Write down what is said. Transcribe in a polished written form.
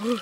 Ooh.